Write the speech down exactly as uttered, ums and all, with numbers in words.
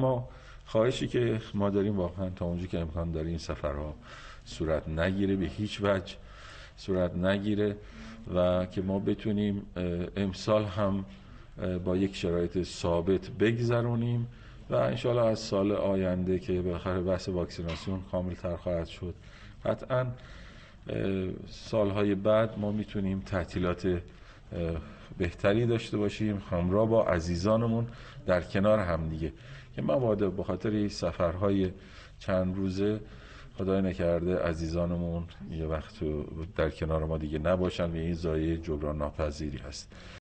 ما خواهشی که ما داریم واقعا تا اونجا که امکان داره این سفرها صورت نگیره، به هیچ وجه صورت نگیره و که ما بتونیم امسال هم با یک شرایط ثابت بگذرونیم و انشالله از سال آینده که بالاخره بحث واکسیناسیون کامل تر خواهد شد، قطعا سالهای بعد ما میتونیم تعطیلات بهتری داشته باشیم همراه با عزیزانمون در کنار هم دیگه، که مبادا به خاطر سفرهای چند روزه خدای نکرده عزیزانمون یه وقت در کنار ما دیگه نباشن و این ضایعه جبران ناپذیری هست.